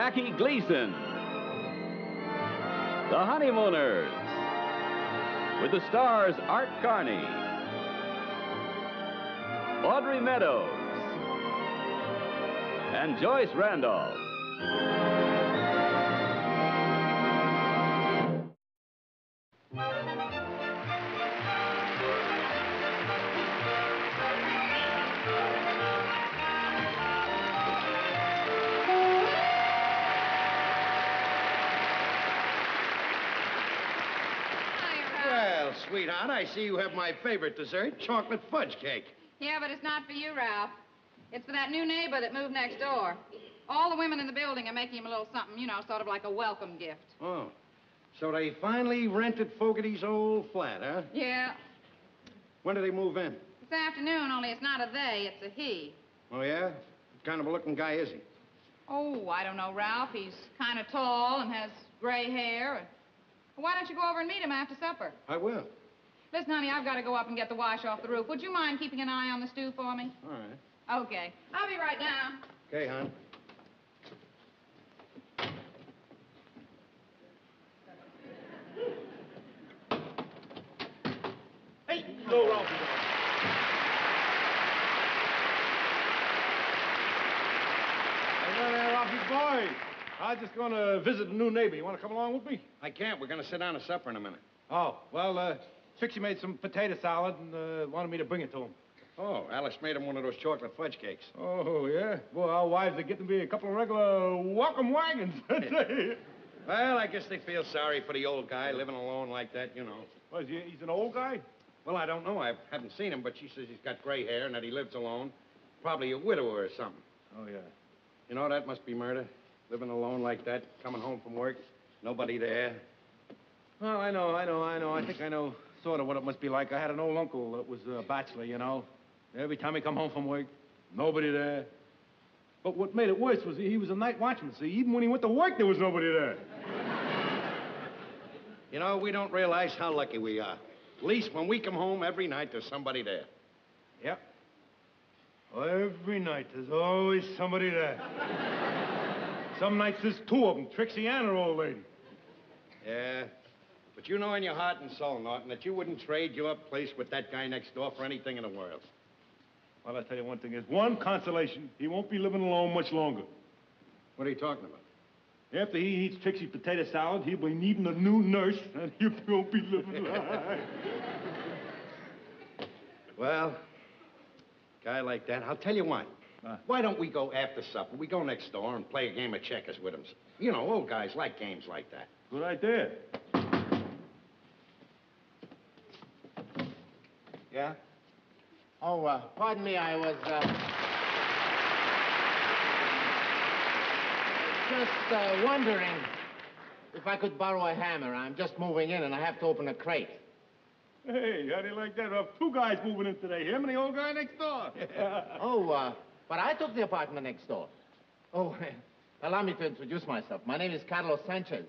Jackie Gleason. The Honeymooners, with the stars Art Carney, Audrey Meadows, and Joyce Randolph. Sweetheart, I see you have my favorite dessert, chocolate fudge cake. Yeah, but it's not for you, Ralph. It's for that new neighbor that moved next door. All the women in the building are making him a little something, you know, sort of like a welcome gift. Oh, so they finally rented Fogarty's old flat, huh? Yeah. When did they move in? This afternoon, only it's not a they, it's a he. Oh, yeah? What kind of a looking guy is he? Oh, I don't know, Ralph. He's kind of tall and has gray hair. Why don't you go over and meet him after supper? I will. Listen, honey, I've got to go up and get the wash off the roof. Would you mind keeping an eye on the stew for me? All right. Okay. I'll be right down. Okay, hon. Hey, go wrong. Hello there, Rocky boy. I'm just going to visit a new neighbor. You want to come along with me? I can't. We're going to sit down to supper in a minute. Oh, well, Trixie made some potato salad and wanted me to bring it to him. Oh, Alice made him one of those chocolate fudge cakes. Oh, yeah? Boy, our wives are getting to be a couple of regular welcome wagons. Well, I guess they feel sorry for the old guy living alone like that, you know. Well, he's an old guy? Well, I don't know. I haven't seen him, but she says he's got gray hair and that he lives alone. Probably a widower or something. Oh, yeah. You know, that must be murder. Living alone like that, coming home from work, nobody there. Well, I know. I think I know. Sort of what it must be like. I had an old uncle that was a bachelor, you know. Every time he come home from work, nobody there. But what made it worse was he was a night watchman, see? Even when he went to work, there was nobody there. You know, we don't realize how lucky we are. At least when we come home, every night, there's somebody there. Yep. Every night, there's always somebody there. Some nights, there's two of them, Trixie and her old lady. Yeah. But you know in your heart and soul, Norton, that you wouldn't trade your place with that guy next door for anything in the world. Well, I'll tell you one thing. There's one consolation. He won't be living alone much longer. What are you talking about? After he eats Trixie's potato salad, he'll be needing a new nurse, and he won't be living alone. Well, guy like that, I'll tell you what. Why don't we go after supper? We go next door and play a game of checkers with him. You know, old guys like games like that. Good idea. Yeah? Oh, pardon me, I was, just, wondering if I could borrow a hammer. I'm just moving in, and I have to open a crate. Hey, how do you like that? We have two guys moving in today, him and the old guy next door. Oh, but I took the apartment next door. Oh, allow me to introduce myself. My name is Carlos Sanchez.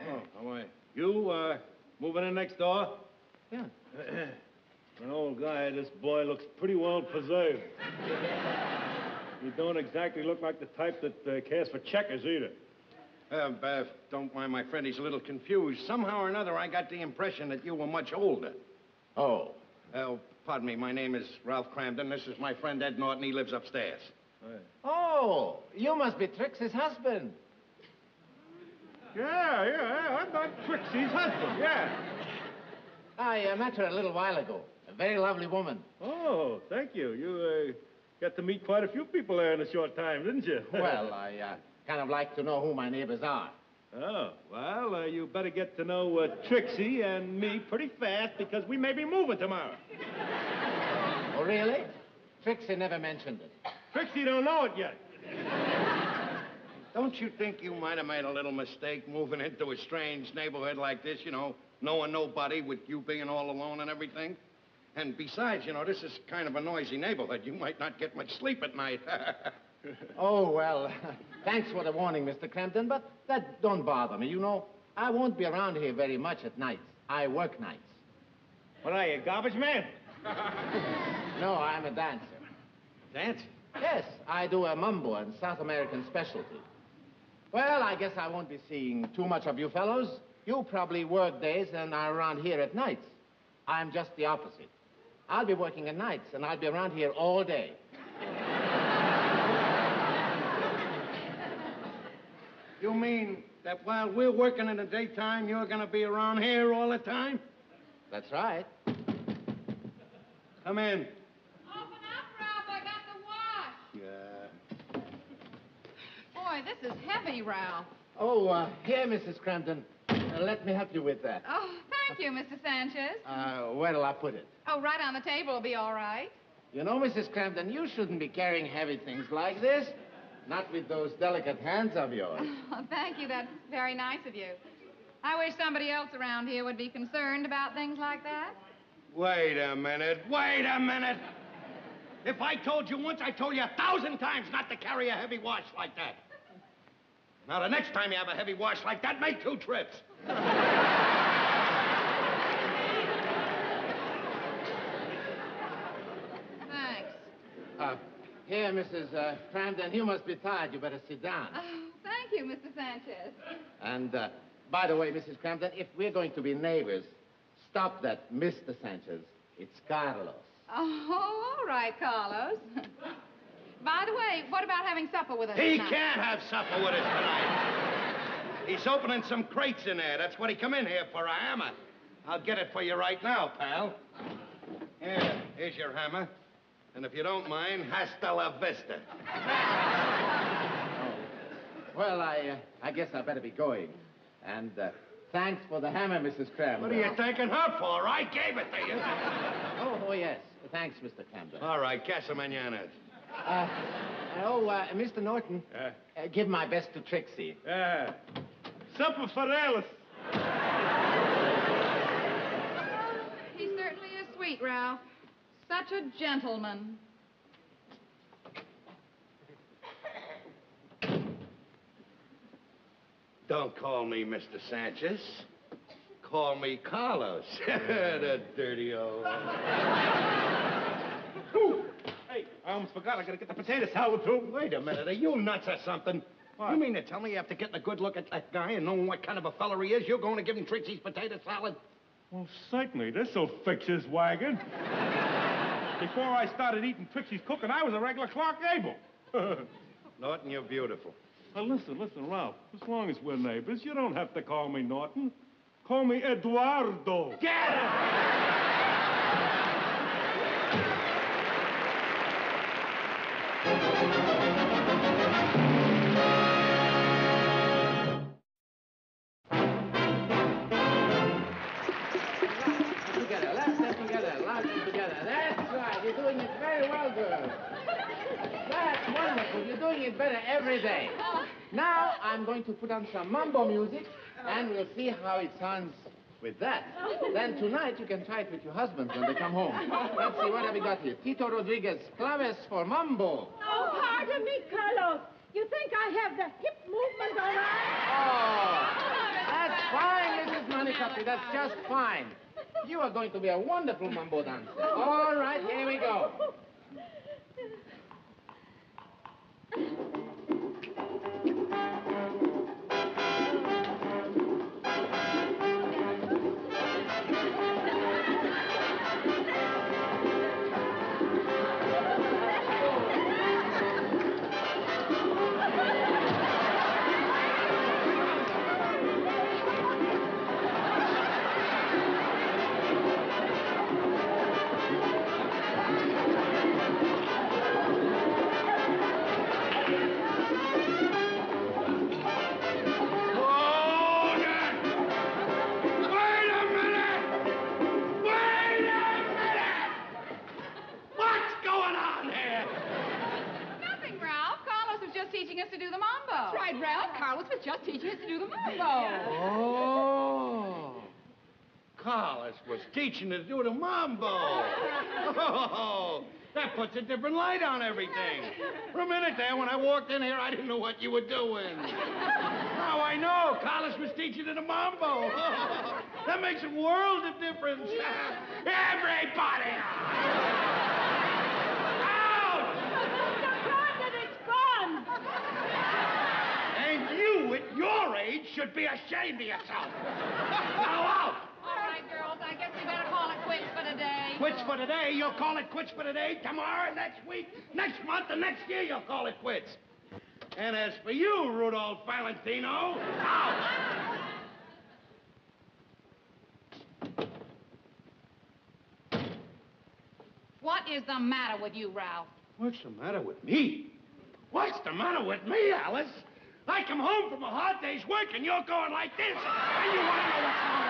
Oh, how are you? You, moving in next door? Yeah. An old guy, this boy looks pretty well preserved. You don't exactly look like the type that cares for checkers, either. Don't mind my friend. He's a little confused. Somehow or another, I got the impression that you were much older. Oh. Pardon me. My name is Ralph Cramden. This is my friend, Ed Norton. He lives upstairs. Oh, you must be Trixie's husband. Yeah. I'm not Trixie's husband, yeah. I met her a little while ago. A very lovely woman. Oh, thank you. You got to meet quite a few people there in a short time, didn't you? Well, I kind of like to know who my neighbors are. Oh, well, you better get to know Trixie and me pretty fast because we may be moving tomorrow. Oh, really? Trixie never mentioned it. Trixie don't know it yet. Don't you think you might have made a little mistake moving into a strange neighborhood like this, you know? Knowing nobody with you being all alone and everything. And besides, you know, this is kind of a noisy neighborhood. You might not get much sleep at night. Oh, well, thanks for the warning, Mr. Crampton, but that don't bother me, you know. I won't be around here very much at nights. I work nights. What are you, a garbage man? No, I'm a dancer. Dancer? Yes, I do a mambo and South American specialty. Well, I guess I won't be seeing too much of you fellows. You probably work days and are around here at nights. I'm just the opposite. I'll be working at nights, and I'll be around here all day. You mean that while we're working in the daytime, you're going to be around here all the time? That's right. Come in. Open up, Ralph. I got the wash. Yeah. Boy, this is heavy, Ralph. Oh, here, Mrs. Crampton. Let me help you with that. Oh, thank you, Mr. Sanchez. Where'll I put it? Oh, right on the table will be all right. You know, Mrs. Crampton, you shouldn't be carrying heavy things like this. Not with those delicate hands of yours. Oh, thank you. That's very nice of you. I wish somebody else around here would be concerned about things like that. Wait a minute. Wait a minute. If I told you once, I told you 1,000 times not to carry a heavy wash like that. Now, the next time you have a heavy wash like that, make 2 trips. Thanks. Here, Mrs. Crampton, you must be tired. You better sit down. Oh, thank you, Mr. Sanchez. And, by the way, Mrs. Crampton, if we're going to be neighbors, stop that Mr. Sanchez. It's Carlos. Oh, all right, Carlos. By the way, what about having supper with us tonight? He can't have supper with us tonight. He's opening some crates in there. That's what he come in here for, a hammer. I'll get it for you right now, pal. Here, here's your hammer. And if you don't mind, hasta la vista. Well, I guess I better be going. And thanks for the hammer, Mrs. Crampton. What are you thanking her for? I gave it to you. Oh, yes. Thanks, Mr. Crampton. All right, Casamañanas. Mr. Norton, give my best to Trixie. Supper for Alice. He certainly is sweet, Ralph. Such a gentleman. Don't call me Mr. Sanchez. Call me Carlos. The dirty old... Hey, I almost forgot. I gotta get the potato salad, too. Wait a minute. Are you nuts or something? What? You mean to tell me after getting a good look at that guy and knowing what kind of a fella he is, you're going to give him Trixie's potato salad? Well, certainly. This'll fix his wagon. Before I started eating Trixie's cooking, I was a regular Clark Gable. Norton, you're beautiful. Now, listen, Ralph. As long as we're neighbors, you don't have to call me Norton. Call me Eduardo. Get it! Together. That's right. You're doing it very well, girls. That's wonderful. You're doing it better every day. Now, I'm going to put on some mambo music, and we'll see how it sounds with that. Then tonight, you can try it with your husbands when they come home. Let's see, what have we got here? Tito Rodriguez, claves for mambo. Oh, pardon me, Carlos. You think I have the hip movement all right? Oh, that's fine, Mrs. Manicotti. That's just fine. You are going to be a wonderful mambo dancer. All right, here we go. Teaching to do the mambo. Oh, that puts a different light on everything. For a minute there, when I walked in here, I didn't know what you were doing. Now I know. Carlos was teaching to the mambo. Oh, that makes a world of difference. Everybody out! Mr. President, it's gone. And you should be ashamed of yourself. Now out. All right, girls, I guess we better call it quits for today. Quits for today? You'll call it quits for today, tomorrow, next week, next month, and next year you'll call it quits. And as for you, Rudolph Valentino, out. What is the matter with you, Ralph? What's the matter with me? What's the matter with me, Alice? I come home from a hard day's work and you're going like this. And you want to know what's wrong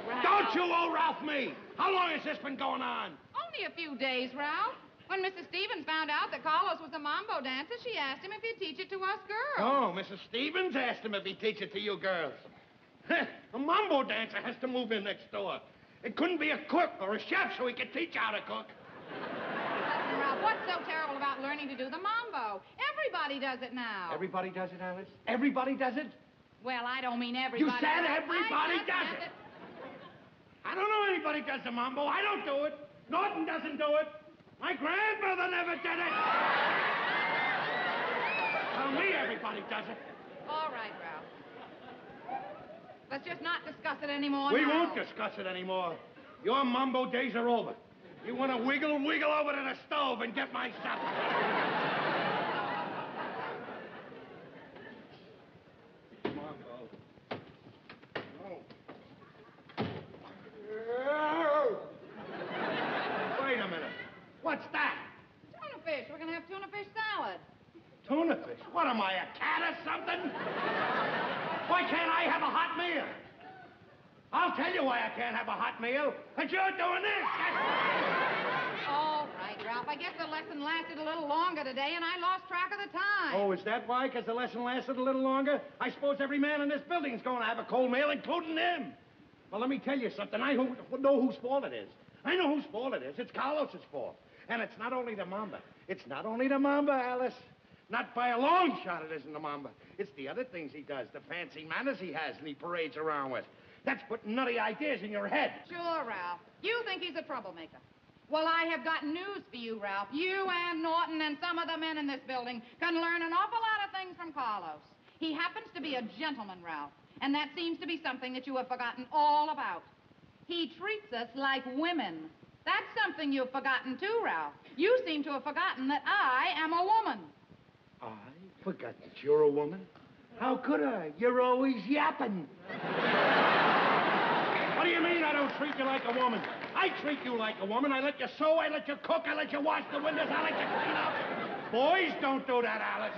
with me? Oh, Ralph. Don't you old Ralph me. How long has this been going on? Only a few days, Ralph. When Mrs. Stevens found out that Carlos was a mambo dancer, she asked him if he'd teach it to us girls. Oh, Mrs. Stevens asked him if he'd teach it to you girls. A mambo dancer has to move in next door. It couldn't be a cook or a chef so he could teach how to cook. Listen, Ralph, what's so terrible about learning to do the mambo? Everybody does it now. Everybody does it, Alice? Everybody does it? Well, I don't mean everybody. You said everybody does it. I don't know anybody does the mambo. I don't do it. Norton doesn't do it. My grandmother never did it. Tell me everybody does it. All right, Ralph. Let's just not discuss it anymore. We won't discuss it anymore. Your mumbo days are over. You want to wiggle, wiggle over to the stove and get my supper. Mumbo. No. Wait a minute. What's that? Tuna fish. We're going to have tuna fish salad. Tuna fish? What am I, a cat or something? Why can't I have a hot meal? I'll tell you why I can't have a hot meal. Because you're doing this. All right, Ralph. I guess the lesson lasted a little longer today, and I lost track of the time. Oh, is that why? Because the lesson lasted a little longer? I suppose every man in this building is going to have a cold meal, including him. Well, let me tell you something. I know whose fault it is. I know whose fault it is. It's Carlos's fault. And it's not only the mamba. It's not only the mamba, Alice. Not by a long shot it isn't the mamba. It's the other things he does, the fancy manners he has and he parades around with. That's putting nutty ideas in your head. Sure, Ralph. You think he's a troublemaker. Well, I have got news for you, Ralph. You and Norton and some of the men in this building can learn an awful lot of things from Carlos. He happens to be a gentleman, Ralph. And that seems to be something that you have forgotten all about. He treats us like women. That's something you've forgotten too, Ralph. You seem to have forgotten that I am a woman. I forgot that you're a woman? How could I? You're always yapping. What do you mean I don't treat you like a woman? I treat you like a woman. I let you sew, I let you cook, I let you wash the windows, I let you clean up. Boys don't do that, Alice.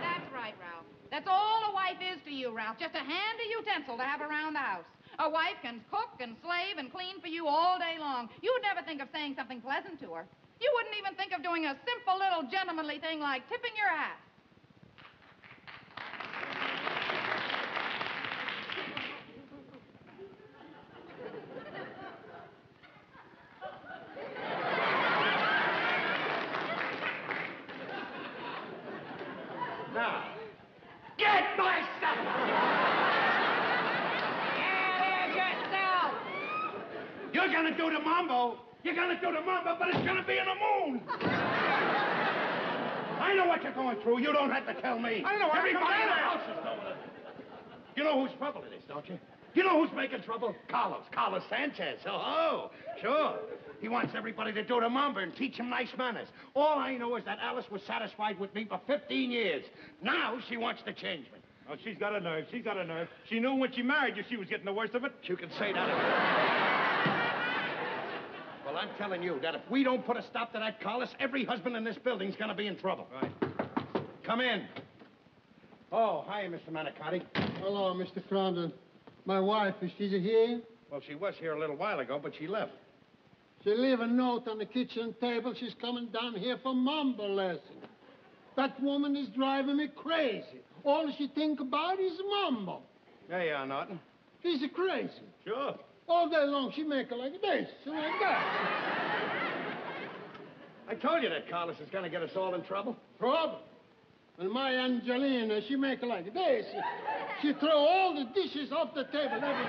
That's right, Ralph. That's all a wife is to you, Ralph. Just a handy utensil to have around the house. A wife can cook and slave and clean for you all day long. You would never think of saying something pleasant to her. You wouldn't even think of doing a simple little gentlemanly thing like tipping your hat. Now, get my supper! You're going to do the mambo. You're going to do the mambo, but it's going to be in the moon. I know what you're going through. You don't have to tell me. I know. Everybody in the house is doing it. You know whose trouble it is, don't you? You know who's making trouble? Carlos. Carlos Sanchez. Oh, sure. He wants everybody to do the mambo and teach him nice manners. All I know is that Alice was satisfied with me for 15 years. Now she wants to change me. Oh, she's got a nerve. She's got a nerve. She knew when she married you she was getting the worst of it. You can say that. Well, I'm telling you that if we don't put a stop to that, Carlos, every husband in this building's going to be in trouble. Right. Come in. Oh, hi, Mr. Manicotti. Hello, Mr. Condon. My wife, is she here? Well, she was here a little while ago, but she left. She leave a note on the kitchen table. She's coming down here for mambo lesson. That woman is driving me crazy. All she think about is mambo. There you are, Norton. She's crazy. Sure. All day long, she make her like this and like that. I told you that Carlos is going to get us all in trouble. Trouble? And my Angelina, she make her like this. She throw all the dishes off the table, everything.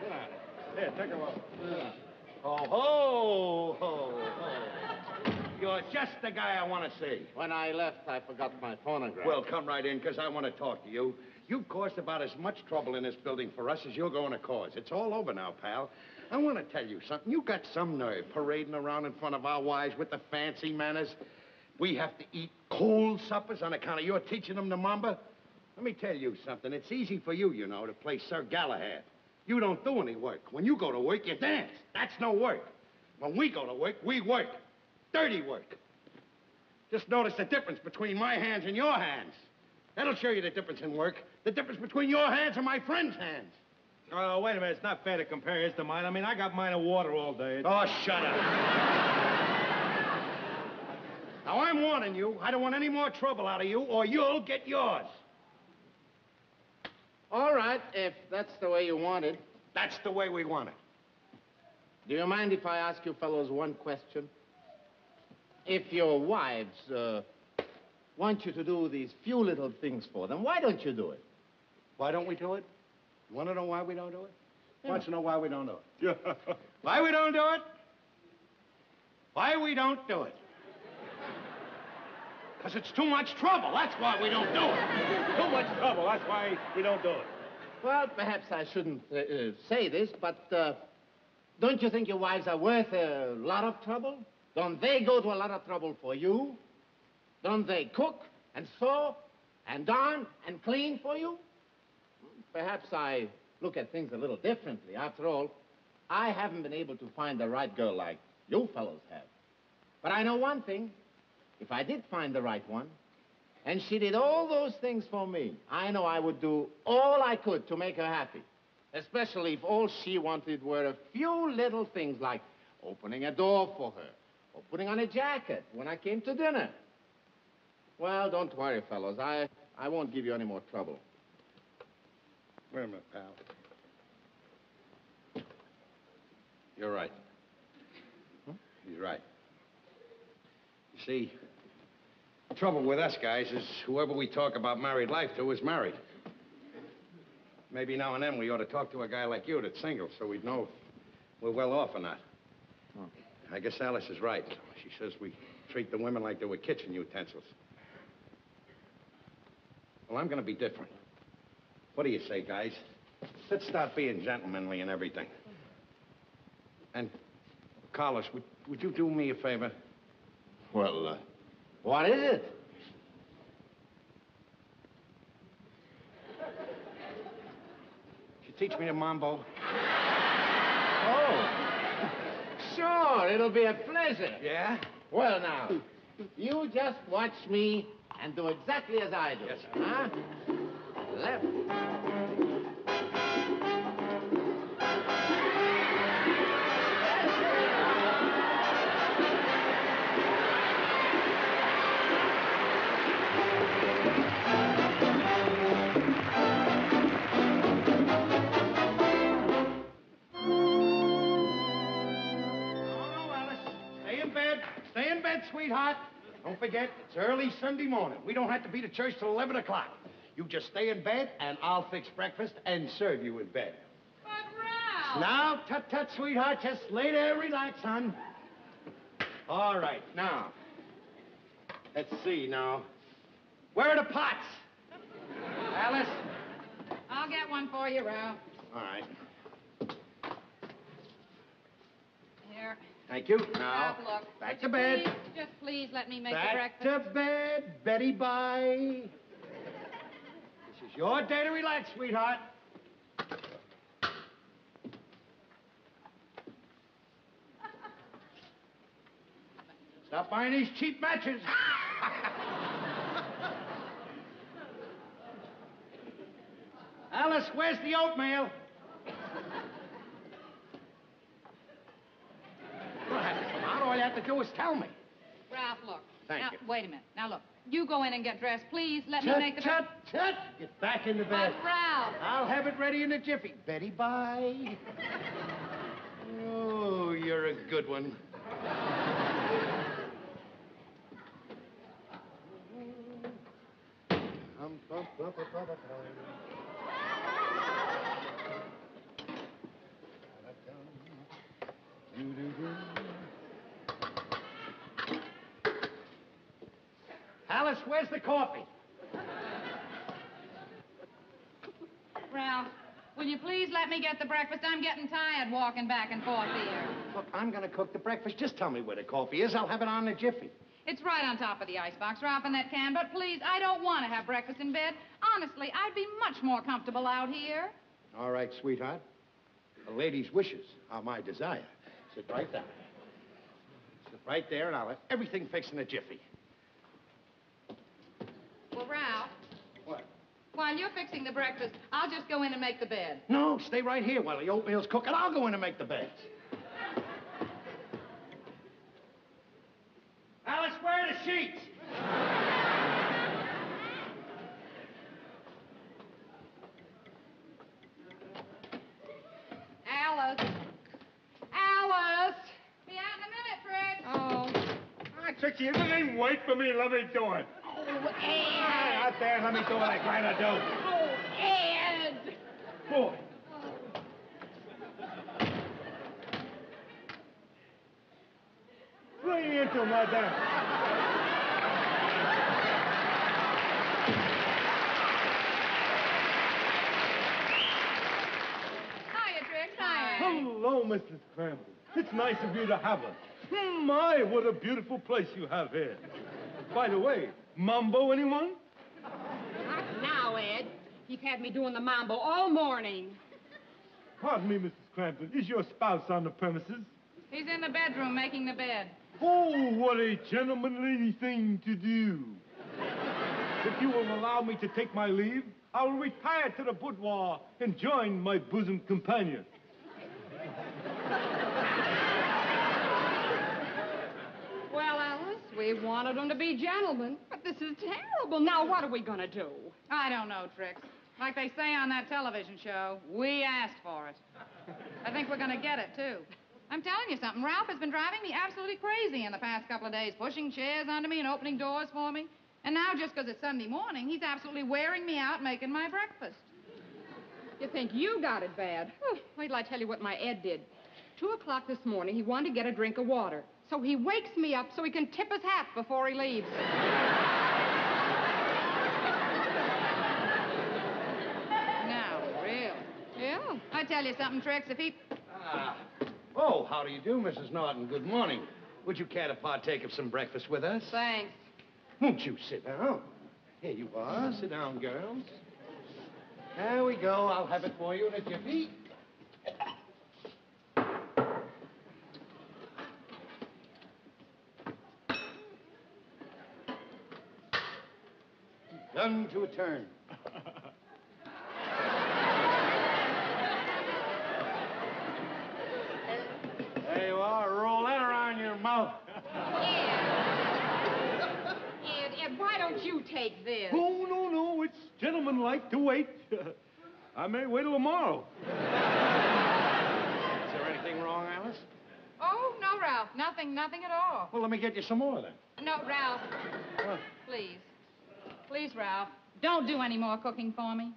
Sit down. Here, take her off. Oh, ho, ho, ho. You're just the guy I want to see. When I left, I forgot my phonograph. Well, come right in, because I want to talk to you. You've caused about as much trouble in this building for us as you're going to cause. It's all over now, pal. I want to tell you something. You got some nerve parading around in front of our wives with the fancy manners. We have to eat cold suppers on account of your teaching them the mamba. Let me tell you something. It's easy for you, you know, to play Sir Galahad. You don't do any work. When you go to work, you dance. That's no work. When we go to work, we work. Dirty work. Just notice the difference between my hands and your hands. That'll show you the difference in work. The difference between your hands and my friend's hands. Oh, wait a minute. It's not fair to compare his to mine. I mean, I got mine in water all day. Oh, shut up. Now, I'm warning you. I don't want any more trouble out of you, or you'll get yours. All right, if that's the way you want it. That's the way we want it. Do you mind if I ask you fellows one question? If your wives want you to do these few little things for them, why don't you do it? Why don't we do it? You want to know why we don't do it? Yeah. Want to know why we don't do it? Why we don't do it? Why we don't do it? Because it's too much trouble. That's why we don't do it. Too much trouble. That's why we don't do it. Well, perhaps I shouldn't say this, but don't you think your wives are worth a lot of trouble? Don't they go to a lot of trouble for you? Don't they cook and sew and darn and clean for you? Perhaps I look at things a little differently. After all, I haven't been able to find the right girl like you fellows have. But I know one thing. If I did find the right one, and she did all those things for me, I know I would do all I could to make her happy. Especially if all she wanted were a few little things like opening a door for her, or putting on a jacket when I came to dinner. Well, don't worry, fellows. I won't give you any more trouble. Wait a minute, pal. You're right. Huh? He's right. You see, the trouble with us guys is whoever we talk about married life to is married. Maybe now and then we ought to talk to a guy like you that's single so we'd know if we're well off or not. Huh. I guess Alice is right. She says we treat the women like they were kitchen utensils. Well, I'm going to be different. What do you say, guys? Let's start being gentlemanly and everything. And, Carlos, would you do me a favor? Well, what is it? Could you teach me the mambo? Oh. Sure, it'll be a pleasure. Yeah? Well, now, you just watch me and do exactly as I do. Yes, sir. Huh? Left. Sweetheart, don't forget, it's early Sunday morning. We don't have to be to church till 11 o'clock. You just stay in bed, and I'll fix breakfast and serve you in bed. But, Ralph! Now, tut-tut, sweetheart, just lay there, relax, hon. All right, now, let's see now. Where are the pots? Alice? I'll get one for you, Ralph. All right. Here. Thank you. Now, back to bed. Just please let me make the breakfast. Back to bed, Betty bye. This is your day to relax, sweetheart. Stop buying these cheap matches. Alice, where's the oatmeal? To do is tell me. Ralph, look. Thank you. Wait a minute. Now, look. You go in and get dressed. Please, let me make the... Tut, tut, get back in the bed. But, Ralph... I'll have it ready in a jiffy. Betty, bye. Oh, you're a good one. Alice, where's the coffee? Ralph, will you please let me get the breakfast? I'm getting tired walking back and forth here. Look, I'm gonna cook the breakfast. Just tell me where the coffee is. I'll have it on in a jiffy. It's right on top of the icebox, Ralph, in that can. But please, I don't want to have breakfast in bed. Honestly, I'd be much more comfortable out here. All right, sweetheart. A lady's wishes are my desire. Sit right down. Sit right there, and I'll have everything fixed in a jiffy. Well, Ralph. What? While you're fixing the breakfast, I'll just go in and make the bed. No, stay right here while the oatmeal's cooking. I'll go in and make the beds. Alice, where are the sheets? Alice. Alice! Be out in a minute, Fred. Oh. All right, Trixie, if it ain't wait for me, let me do it. Oh, Ed. Out there, let me do what I kind of do. Oh, Ed. Boy. Bring me into my dance. Hiya, Trix. Hi. Hello, Mrs. Crampton. It's nice of you to have us. My, what a beautiful place you have here. By the way, mambo, anyone? Not now, Ed. You've had me doing the mambo all morning. Pardon me, Mrs. Crampton. Is your spouse on the premises? He's in the bedroom making the bed. Oh, what a gentlemanly thing to do. If you will allow me to take my leave, I will retire to the boudoir and join my bosom companion. Well, Alice, we wanted them to be gentlemen, but this is terrible. Now, what are we going to do? I don't know, Trix. Like they say on that television show, we asked for it. I think we're going to get it, too. I'm telling you something. Ralph has been driving me absolutely crazy in the past couple of days, pushing chairs under me and opening doors for me. And now, just because it's Sunday morning, he's absolutely wearing me out making my breakfast. You think you got it bad? Oh, wait till I tell you what my Ed did. 2 o'clock this morning, he wanted to get a drink of water. So he wakes me up so he can tip his hat before he leaves. Now, real. Yeah. I tell you something, Trix, if he... Oh, how do you do, Mrs. Norton? Good morning. Would you care to partake of some breakfast with us? Thanks. Won't you sit down? Here you are. Sit down, girls. There we go. I'll have it for you in a jiffy. Done to a turn. There you are. Roll that around your mouth. Ed, why don't you take this? Oh, no. It's gentlemanlike to wait. I may wait till tomorrow. Is there anything wrong, Alice? Oh, no, Ralph. Nothing at all. Well, let me get you some more, then. No, Ralph. Huh? Please. Please, Ralph, don't do any more cooking for me.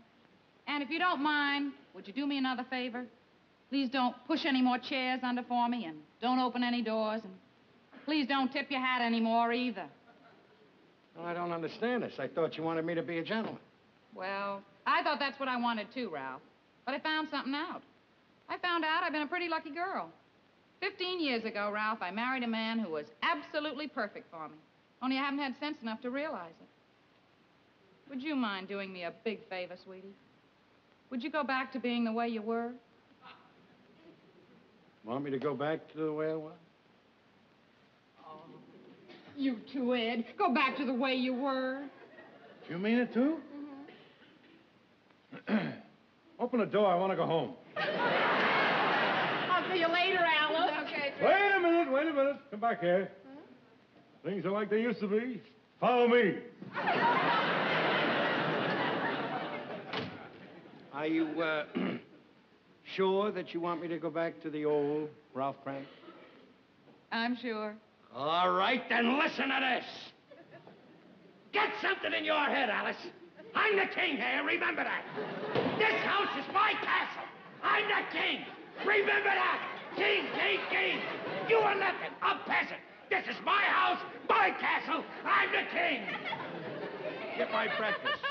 And if you don't mind, would you do me another favor? Please don't push any more chairs under for me, and don't open any doors, and please don't tip your hat anymore either. Well, I don't understand this. I thought you wanted me to be a gentleman. Well, I thought that's what I wanted too, Ralph. But I found something out. I found out I've been a pretty lucky girl. 15 years ago, Ralph, I married a man who was absolutely perfect for me. Only I haven't had sense enough to realize it. Would you mind doing me a big favor, sweetie? Would you go back to being the way you were? Want me to go back to the way I was? Oh. You too, Ed. Go back to the way you were. You mean it, too? Mm-hmm. Open the door. I want to go home. I'll see you later, Alice. Okay. Wait a minute. Come back here. Huh? Things are like they used to be. Follow me. Are you, sure that you want me to go back to the old Ralph Crank? I'm sure. All right, then listen to this. Get something in your head, Alice. I'm the king here, remember that. This house is my castle. I'm the king. Remember that. King. You are nothing. A peasant. This is my house, my castle. I'm the king. Get my breakfast.